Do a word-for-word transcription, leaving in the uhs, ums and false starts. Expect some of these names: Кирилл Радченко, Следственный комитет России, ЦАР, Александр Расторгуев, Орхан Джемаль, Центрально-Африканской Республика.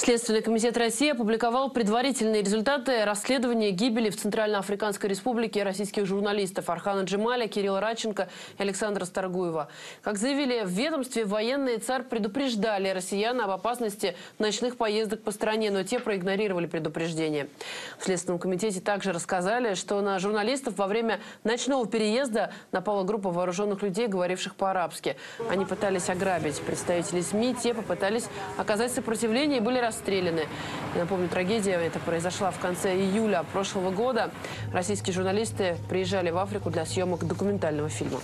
Следственный комитет России опубликовал предварительные результаты расследования гибели в Центрально-Африканской Республике российских журналистов Орхана Джемаля, Кирилла Радченко и Александра Расторгуева. Как заявили в ведомстве, военные ЦАР предупреждали россиян об опасности ночных поездок по стране, но те проигнорировали предупреждение. В Следственном комитете также рассказали, что на журналистов во время ночного переезда напала группа вооруженных людей, говоривших по-арабски. Они пытались ограбить представителей СМИ, те попытались оказать сопротивление и были расстреляны. Я напомню, трагедия эта произошла в конце июля прошлого года. Российские журналисты приезжали в Африку для съемок документального фильма.